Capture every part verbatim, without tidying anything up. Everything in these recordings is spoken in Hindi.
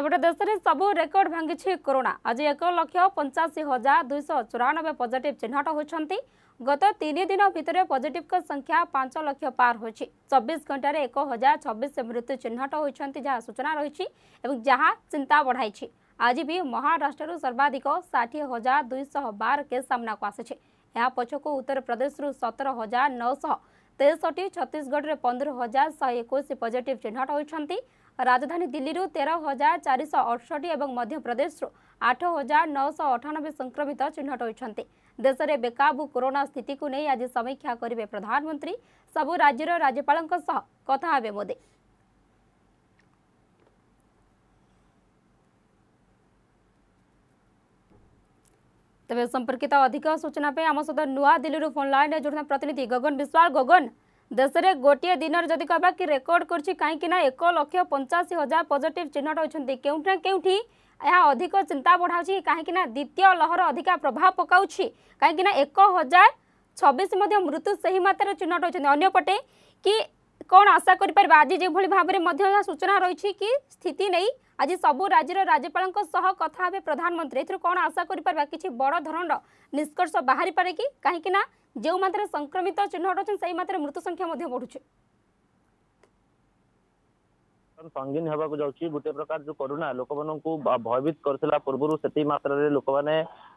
सेपटे देश में सबु रेकर्ड भांगी कोरोना आज एक लक्ष पंचाशी हजार दुईश चौरानबे पॉजिटिव चिन्हट होती। गत तीन दिन भितर पॉजिटिव संख्या पांच लक्ष पार हो। चौबीस घंटे एक हजार छब्बीस मृत्यु चिन्हट होती जहाँ सूचना रही जहाँ चिंता बढ़ाई। आज भी महाराष्ट्र सर्वाधिक षाठी हजार दुईश बार केस सामना को आसी। यह पछक उत्तर प्रदेश सतर हजार नौश तेसठी छत्तीसगढ़ में पंद्रह हजार शहे एक पॉजिटिव चिन्हट होती। राजधानी दिल्ली तेरह हजार चार सौ अड़सठ और मध्यप्रदेश आठ हजार नौश अठानबे संक्रमित चिन्हट होती। देश में बेकाबू कोरोना स्थिति को नहीं आज समीक्षा करेंगे प्रधानमंत्री। सबु राज्यर राज्यपाल कथा हे मोदी। तेज संपर्कित अधिक सूचना पे आम सहित नुआ दिल्ली फोन लाइन जोड़ना प्रतिनिधि गगन विश्वाल। गगन, देश में गोटे दिन जदि कहवा कि रेकर्ड करछि काहेकि ना एक लक्ष पंचाशी हजार पॉजिटिव चिन्हट होती केउठा केउठी यह अधिक चिंता बढ़ाऊँगी काहेकि ना द्वितीय लहर अधिका प्रभाव पकाउछि काहेकि ना एक हजार छब्बीस मृत्यु सही मात्र चिन्हट होती। अन्यपटे कि कौन आशा करिपर आज जो भाव में सूचना रही कि स्थिति नहीं आज सबू राज्यर राज्यपाल कथा हे प्रधानमंत्री। एथु कौन आशा करिपर कि बड़ धरण निष्कर्ष बाहरी पारे कि कहीं ना जो मात्रा संक्रमित चिन्हट होते सही मात्रा मृत्यु संख्या बढ़ुचे संगीन होगा जाऊँगी। गोटे प्रकार जो कोरोना लोक मान भयभीत करता पूर्व से मात्र लोक मैंने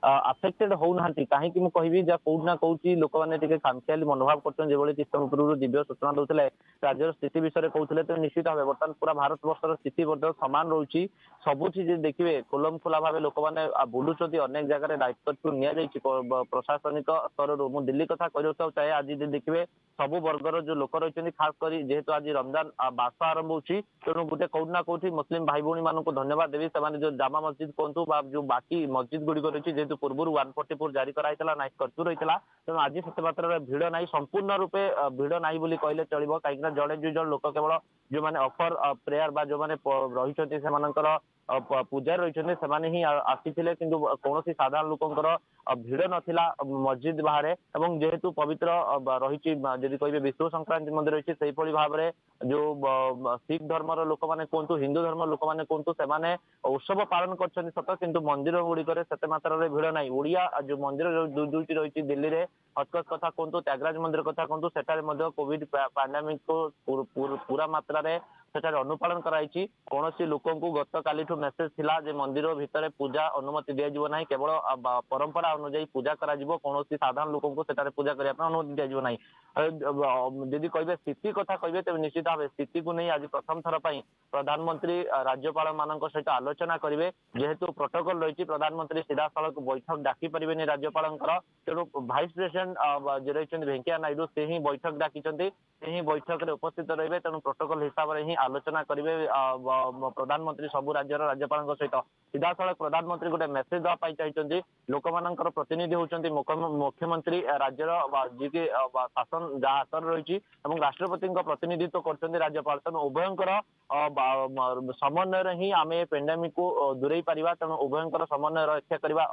आफेक्टेड होना कहीं मुझे कहबी जहाँ कौटना कौटी लोक मैंने खामखियाली मनोभाव कर किसम पूर्व दिव्य सूचना दूसरे राज्यर स्थित विषय कहते तो निश्चित भाव बर्तमान पूरा भारत बर्षर स्थित बर्तमान सामान रोचे। सबुठ देखिए खोलम खोला भाव लोक मैंने बुलूँच अनेक जगह लाइफ कर्फ्यू नि प्रशासनिक स्तर मुझे दिल्ली कथा कहूँ चाहे आज देखिए सबू वर्गर जो लोक रही खास कर जेहेतु आज रमजान बास आरंभ होती तेणु गोटे कौटना कौटी मुस्लिम भाई भाई मानक धन्यवाद देवी से जो जामा मस्जिद कहतु जो बाकी मस्जिद गुड़िक रही जेहतु पूर्व एक सौ चवालीस जारी कराइला नाइट कर्फ्यू रही है तेणु आज से मात्र भिड़ ना संपूर्ण रूपे भिड़ ना कहले चलो कहीं जड़े दुई जन लोक केवल जो मैंने ऑफर प्रेयर बा जो मैंने रही पूजा रही से आसी कि कौन साधारण लोकर भिड़ नाला मस्जिद बाहर और जेहेतु पवित्र रही कहे विश्व संक्रांति मध्य रही से भाव में जो सिख धर्म लोक मैंने कहतु हिंदू धर्म लोक मैंने कहतु से उत्सव पालन कर सत कि मंदिर गुड़िकर से मात्र भिड़ ना ओडिया जो मंदिर दुईटी रही दिल्ली में हजकत कथा कहतु त्यागराज मंदिर कथा कहतु से कोविड पैंडेमिक को पूरा मात्रा सेठारे अनुपालन कराई। कौन लोक गत काली मेसेज थिला जे मंदिर भितर पूजा अनुमति दिया दिजाव ना केवल परंपरा अनुजाई पूजा करा कौन साधारण लोक सेठारे पूजा करने अनुमति दिजाव ना जदि कहे स्थिति कथा कहे तेज निश्चित भाव स्थिति को नहीं आज प्रथम थर पर प्रधानमंत्री राज्यपाल मान सहित आलोचना करेंगे जेहेतु प्रोटोकॉल रही प्रधानमंत्री सीधासल बैठक डाकी पारे राज्यपाल तेणु भाइस प्रेसिडेंट जे रही वेंकैया नायडू से ही बैठक डाकी बैठक में उपस्थित रहे तेणु प्रोटोकॉल हिसाब से ही आलोचना करेंगे प्रधानमंत्री सबू राज्यर राज्यपाल सहित सीधासख प्रधानमंत्री गोटे मेसेज देवाई चाहिए लोक मान प्रतिनिधि होती मुख्यमंत्री राज्यर जी की शासन जहाँ हाथ रही राष्ट्रपति प्रतिनिधित्व करते राज्यपाल तेणु उभयर समन्वय ही आम पेंडेमिक को दूरे पार तेणु उभयर समन्वय रक्षा करवा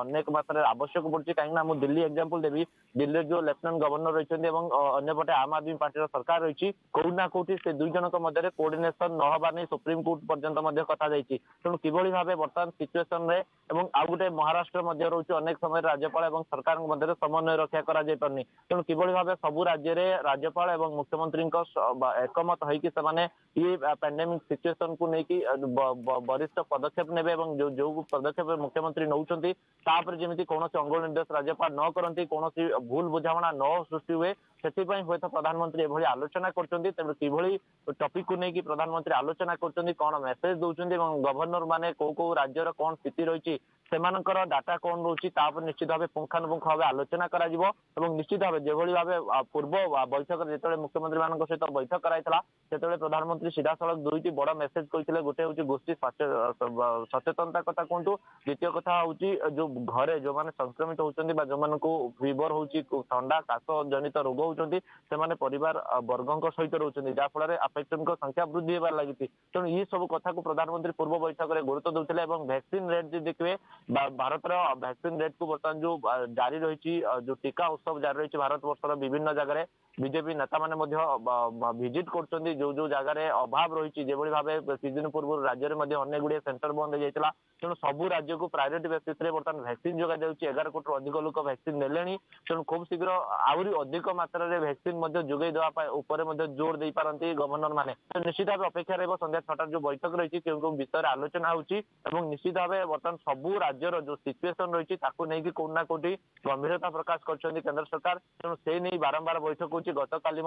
अनेक मात्र आवश्यक पड़ी कहीं दिल्ली एग्जाम्पल देवी दिल्ली जो लेफ्टिनेंट गवर्नर रही अंपटे आम आदमी पार्टी सरकार रही कौटना कौटी से दुई जन मध्य कोऑर्डिनेशन न होगा नहीं सुप्रीमकोर्ट पर्यंत कथा जाइए तेणु किभली भाव बर्तमान सिचुएसन रे आ गोटे महाराष्ट्र रोचे अनेक समय राज्यपाल और सरकार मध्य समन्वय रक्षा कराई तेणु किभली भाव सबू राज्य में राज्यपाल और मुख्यमंत्री एकमत होगी पैंडेमिक सिचुएसन को लेकिन वरिष्ठ पदक्षेप ने जो, जो पदक्षेप मुख्यमंत्री नौकरी जमी कौन अंगुल निर्देश राज्यपाल न करती कौन भूल बुझाणा न सृष्टि हुए से प्रधानमंत्री एभली आलोचना करते तेणु किभली टपिक को लेकिन प्रधानमंत्री आलोचना करते कौन मेसेज दौरान गवर्नर माने को को राज्यर कौन स्थिति रही से डाटा कौन रोची निश्चित भाव पुंखानुपुंख भाव आलोचना करें निश्चित भाव जो भाव पूर्व बैठक जिते मुख्यमंत्री मान सहित बैठक कराइला से प्रधानमंत्री सीधासख दुईटी बड़ मेसेज कहते गोटे हूँ गोष्ठी सचेतनता कथा कहतु द्वितीय कथा हूँ जो घरे जो मैंने संक्रमित होती जो मान फीवर हो ठंडा काश जनित रोग होती से परिवार वर्गों सहित रोचे जहाँफल आफेक्टेड संख्या वृद्धि होबार लगी तेणु ये सब कथा को प्रधानमंत्री पूर्व बैठक में गुरुत्व देते वैक्सीन रेट जी देखिए भारत वैक्सीन रेट को बर्तमान जो जारी रही जो टीका उत्सव जारी रही भारत बर्षर विभिन्न जगह बीजेपी नेता मैंने भिजिट कर जो जो जगार अभाव रही भाव सीजन पूर्व राज्य में अनेक गुड़े सेंटर बंद हो जाता तेणु सब राज्य को प्रायोरीटी बेसिस बर्तमान वैक्सीन जगह एगार कोटी अधिक लोक वैक्सीन ने तेणु खूब शीघ्र आहरी अधिक मात्रा वैक्सीन जोगे जोर दे पारती गवर्नर मैंने निश्चित भाव अपेक्षा रहा संध्या छटार जो बैठक रही क्यों विषय आलोचना होगी निश्चित भाव बर्तमान सब राज्यर जो सिचुएसन रही कौटना कौटी गंभीरता प्रकाश कर केन्द्र सरकार तेणु से नहीं बारंबार बैठक हो गतकाली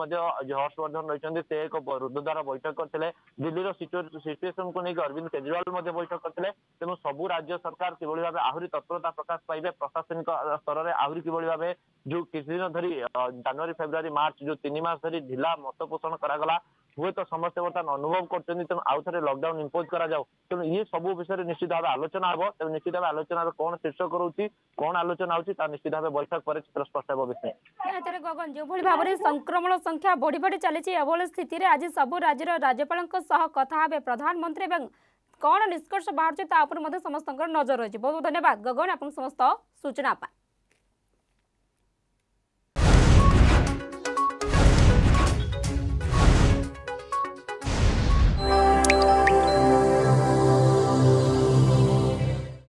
हर्षवर्धन रही से एक रुद्धद्वार बैठक करते दिल्ली सिचुएसन को लेकिन अरविंद केजरीवाल बैठक करते तेणु सब राज्य सरकार कि भाव आहरी तत्परता प्रकाश पाइबे प्रशासनिक स्तर में आहरी कि भाव जो किसी दिन धरी जनवरी फेब्रुआरी मार्च जो तीन मास धरी ढिला मत पोषण करागला हुए तो समस्ते बर्तमान अनुभव कर तेणु आउ थे लकडाउन इम्पोज करा जाओ तेणु ये सब विषय निश्चित भाव आलोचना हम तेज निश्चित भाव आलोचना कौन शीर्षक रोचे कौन आलोचना हो निश्चित भाव बैठक पर चित्र स्पष्ट हम विषय गगन जो भाव में संक्रमण संख्या बढ़ी बढ़ी चली स्थित में आज सब राज्य राज्यपाल कथा हे प्रधानमंत्री कौन निष्कर्ष बाहर समस्त नजर रही बहुत बहुत धन्यवाद गगन आप समस्त सूचना।